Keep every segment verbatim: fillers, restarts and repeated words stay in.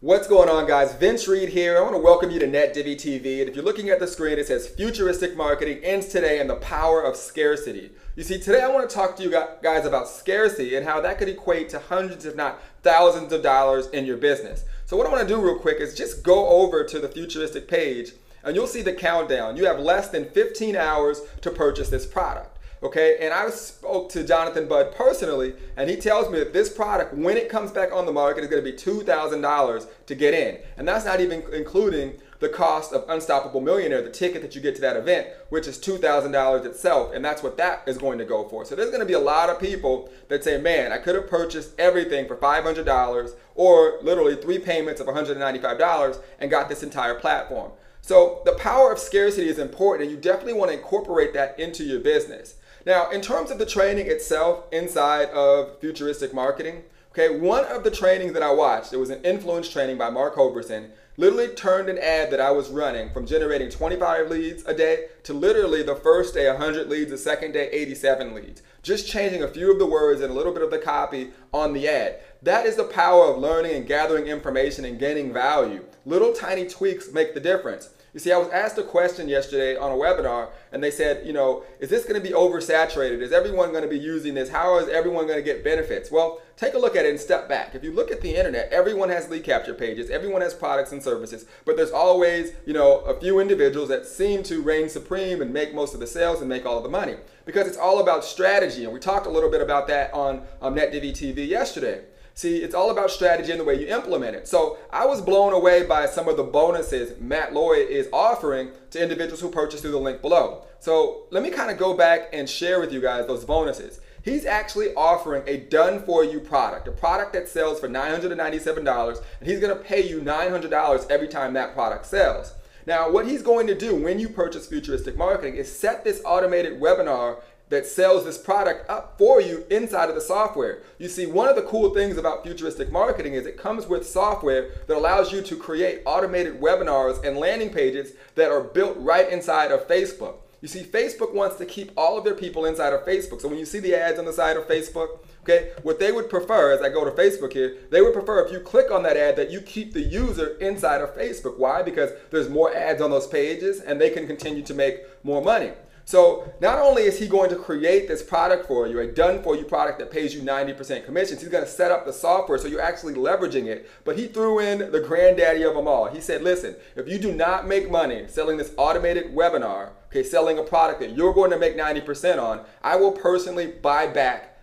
What's going on, guys? Vince Reed here. I want to welcome you to NetDivvy T V. And if you're looking at the screen, it says Futuristic Marketing Ends Today and the Power of Scarcity. You see, today I want to talk to you guys about scarcity and how that could equate to hundreds, if not thousands of dollars in your business. So what I want to do real quick is just go over to the Futuristic page and you'll see the countdown. You have less than fifteen hours to purchase this product. Okay, and I spoke to Jonathan Budd personally, and he tells me that this product, when it comes back on the market, is going to be two thousand dollars to get in. And that's not even including the cost of Unstoppable Millionaire, the ticket that you get to that event, which is two thousand dollars itself, and that's what that is going to go for. So there's going to be a lot of people that say, man, I could have purchased everything for five hundred dollars or literally three payments of one hundred ninety-five dollars and got this entire platform. So the power of scarcity is important, and you definitely want to incorporate that into your business. Now, in terms of the training itself inside of Futuristic Marketing, okay, one of the trainings that I watched, it was an influence training by Mark Hoverson, literally turned an ad that I was running from generating twenty-five leads a day to literally the first day one hundred leads, the second day eighty-seven leads. Just changing a few of the words and a little bit of the copy on the ad. That is the power of learning and gathering information and gaining value. Little tiny tweaks make the difference. You see, I was asked a question yesterday on a webinar, and they said, you know, is this going to be oversaturated? Is everyone going to be using this? How is everyone going to get benefits? Well, take a look at it and step back. If you look at the internet, everyone has lead capture pages, everyone has products and services, but there's always, you know, a few individuals that seem to reign supreme and make most of the sales and make all of the money, because it's all about strategy. And we talked a little bit about that on um, NetDivvy T V yesterday. See, it's all about strategy and the way you implement it. So I was blown away by some of the bonuses Matt Lloyd is offering to individuals who purchase through the link below. So let me kind of go back and share with you guys those bonuses. He's actually offering a done-for-you product, a product that sells for nine hundred ninety-seven dollars, and he's going to pay you nine hundred dollars every time that product sells. Now, what he's going to do when you purchase Futuristic Marketing is set this automated webinar that sells this product up for you inside of the software. You see, one of the cool things about Futuristic Marketing is it comes with software that allows you to create automated webinars and landing pages that are built right inside of Facebook. You see, Facebook wants to keep all of their people inside of Facebook. So when you see the ads on the side of Facebook, okay, what they would prefer, as I go to Facebook here, they would prefer if you click on that ad that you keep the user inside of Facebook. Why? Because there's more ads on those pages and they can continue to make more money. So not only is he going to create this product for you, a done-for-you product that pays you ninety percent commissions, he's going to set up the software so you're actually leveraging it. But he threw in the granddaddy of them all. He said, listen, if you do not make money selling this automated webinar, okay, selling a product that you're going to make ninety percent on, I will personally buy back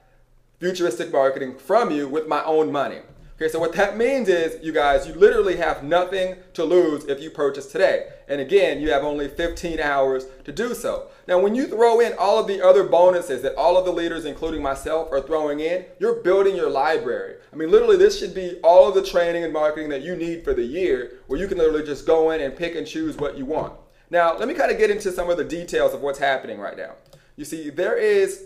Futuristic Marketing from you with my own money. Okay, so what that means is, you guys, you literally have nothing to lose if you purchase today. And again, you have only fifteen hours to do so. Now, when you throw in all of the other bonuses that all of the leaders, including myself, are throwing in, you're building your library. I mean, literally, this should be all of the training and marketing that you need for the year, where you can literally just go in and pick and choose what you want. Now, let me kind of get into some of the details of what's happening right now. You see, there is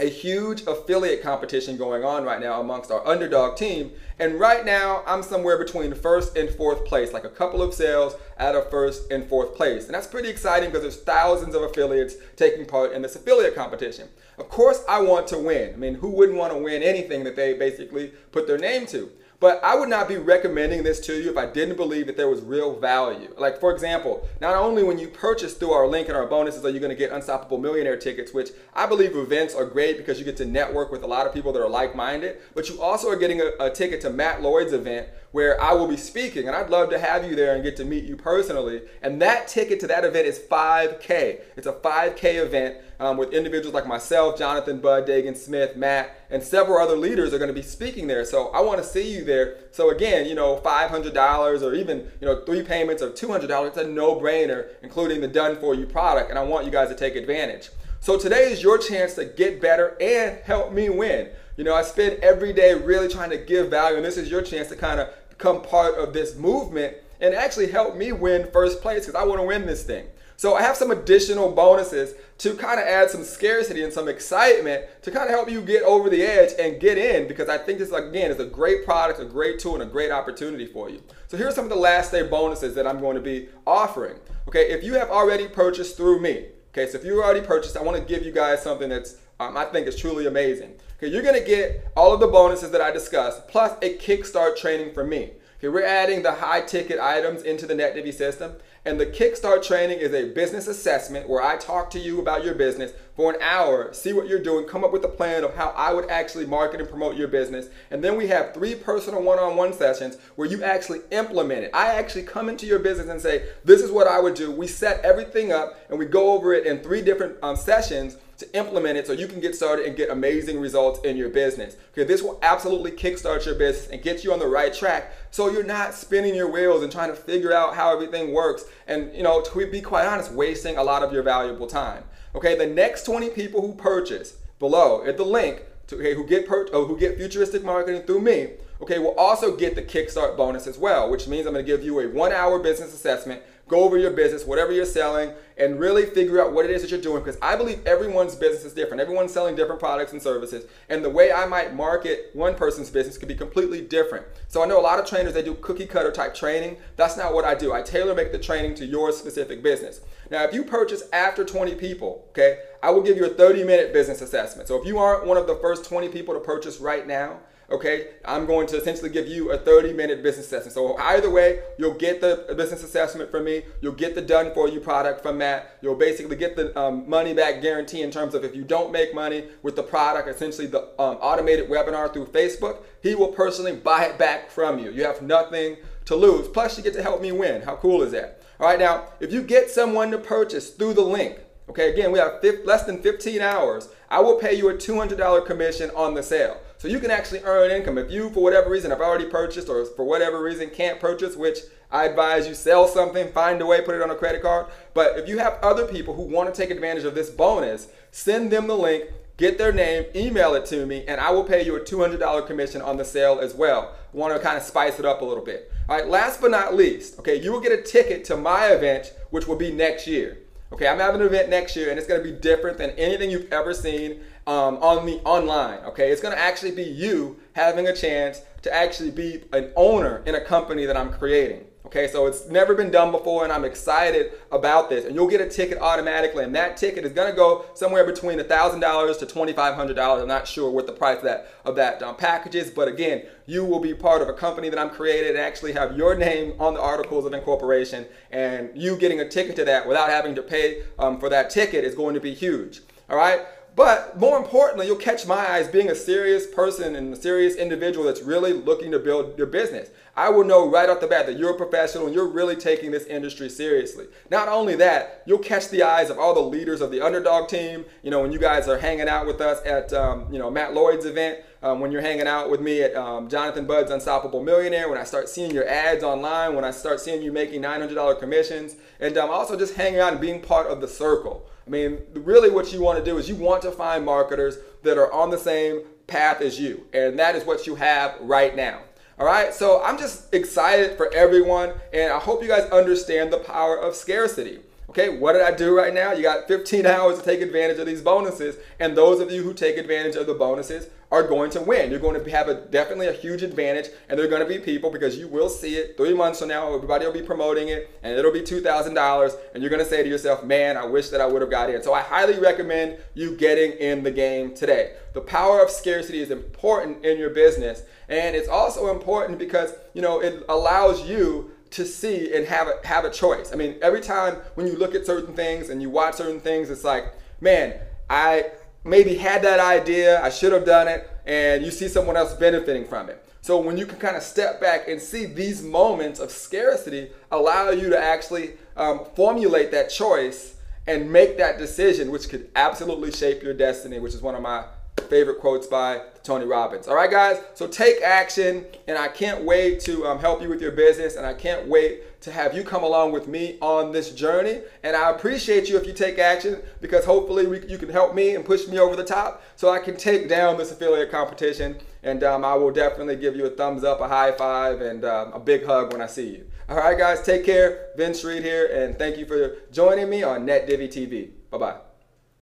a huge affiliate competition going on right now amongst our underdog team. And right now, I'm somewhere between first and fourth place, like a couple of sales out of first and fourth place. And that's pretty exciting because there's thousands of affiliates taking part in this affiliate competition. Of course, I want to win. I mean, who wouldn't want to win anything that they basically put their name to? But I would not be recommending this to you if I didn't believe that there was real value. Like, for example, not only when you purchase through our link and our bonuses are you going to get Unstoppable Millionaire tickets, which I believe events are great because you get to network with a lot of people that are like-minded, but you also are getting a, a ticket to Matt Lloyd's event where I will be speaking, and I'd love to have you there and get to meet you personally. And that ticket to that event is five K. It's a five K event um, with individuals like myself, Jonathan Budd, Dagan Smith, Matt, and several other leaders are going to be speaking there. So I want to see you there. So again, you know, five hundred dollars or even, you know, three payments of two hundred dollars, it's a no-brainer, including the done-for-you product, and I want you guys to take advantage. So today is your chance to get better and help me win. You know, I spend every day really trying to give value, and this is your chance to kind of become part of this movement and actually help me win first place because I want to win this thing. So I have some additional bonuses to kind of add some scarcity and some excitement to kind of help you get over the edge and get in, because I think this, again, is a great product, a great tool, and a great opportunity for you. So here's some of the last day bonuses that I'm going to be offering. Okay, if you have already purchased through me, okay, so if you already purchased, I want to give you guys something that's um, I think is truly amazing. Okay, you're gonna get all of the bonuses that I discussed, plus a kickstart training from me. Okay, we're adding the high ticket items into the NetDivvy system. And the Kickstart training is a business assessment where I talk to you about your business for an hour, see what you're doing, come up with a plan of how I would actually market and promote your business. And then we have three personal one-on-one sessions where you actually implement it. I actually come into your business and say, this is what I would do. We set everything up and we go over it in three different um, sessions to implement it so you can get started and get amazing results in your business. Okay, this will absolutely kickstart your business and get you on the right track so you're not spinning your wheels and trying to figure out how everything works and, you know, to be quite honest, wasting a lot of your valuable time. Okay, the next twenty people who purchase below at the link to, okay, who get per or who get Futuristic Marketing through me, okay, will also get the Kickstart bonus as well, which means I'm gonna give you a one-hour business assessment, go over your business, whatever you're selling, and really figure out what it is that you're doing, because I believe everyone's business is different. Everyone's selling different products and services, and the way I might market one person's business could be completely different. So I know a lot of trainers, they do cookie cutter type training. That's not what I do. I tailor make the training to your specific business. Now, if you purchase after twenty people, okay, I will give you a thirty minute business assessment. So if you aren't one of the first twenty people to purchase right now, okay, I'm going to essentially give you a thirty minute business assessment. So either way, you'll get the business assessment from me, you'll get the done for you product from Matt, you'll basically get the um, money back guarantee in terms of if you don't make money with the product, essentially the um, automated webinar through Facebook, he will personally buy it back from you. You have nothing to lose. Plus, you get to help me win. How cool is that? All right, now, if you get someone to purchase through the link, okay, again, we have less than fifteen hours, I will pay you a two hundred dollar commission on the sale. So you can actually earn income. If you, for whatever reason, have already purchased or for whatever reason can't purchase, which I advise you, sell something, find a way, put it on a credit card. But if you have other people who want to take advantage of this bonus, send them the link, get their name, email it to me, and I will pay you a two hundred dollar commission on the sale as well. I want to kind of spice it up a little bit. All right, last but not least, okay, you will get a ticket to my event, which will be next year. Okay, I'm having an event next year, and it's going to be different than anything you've ever seen um, on the online. Okay, it's going to actually be you having a chance to actually be an owner in a company that I'm creating. Okay, so it's never been done before, and I'm excited about this. And you'll get a ticket automatically, and that ticket is going to go somewhere between one thousand dollars to twenty-five hundred dollars. I'm not sure what the price of that, of that um, package is, but again, you will be part of a company that I'm created and actually have your name on the articles of incorporation, and you getting a ticket to that without having to pay um, for that ticket is going to be huge. All right? But more importantly, you'll catch my eyes being a serious person and a serious individual that's really looking to build your business. I will know right off the bat that you're a professional and you're really taking this industry seriously. Not only that, you'll catch the eyes of all the leaders of the Underdog team. You know, when you guys are hanging out with us at, um, you know, Matt Lloyd's event, um, when you're hanging out with me at um, Jonathan Budd's Unstoppable Millionaire, when I start seeing your ads online, when I start seeing you making nine hundred dollar commissions, and um, also just hanging out and being part of the circle. I mean, really what you want to do is you want to find marketers that are on the same path as you. And that is what you have right now. All right, so I'm just excited for everyone. And I hope you guys understand the power of scarcity. Okay, what did I do right now? You got fifteen hours to take advantage of these bonuses. And those of you who take advantage of the bonuses are going to win. You're going to have a definitely a huge advantage, and they're going to be people, because you will see it three months from now, everybody will be promoting it, and it'll be two thousand dollars, and you're going to say to yourself, man, I wish that I would have got in. So I highly recommend you getting in the game today. The power of scarcity is important in your business, and it's also important because, you know, it allows you to see and have a, have a choice. I mean, every time when you look at certain things and you watch certain things, it's like, man, I maybe had that idea, I should have done it, and you see someone else benefiting from it. So when you can kind of step back and see these moments of scarcity allow you to actually um, formulate that choice and make that decision, which could absolutely shape your destiny, which is one of my favorite quotes by Tony Robbins. All right, guys, so take action, and I can't wait to um, help you with your business, and I can't wait to have you come along with me on this journey. And I appreciate you if you take action, because hopefully we, you can help me and push me over the top so I can take down this affiliate competition. And um, I will definitely give you a thumbs up, a high five, and um, a big hug when I see you. All right, guys, take care. Vince Reed here, and thank you for joining me on NetDivvy T V. Bye-bye.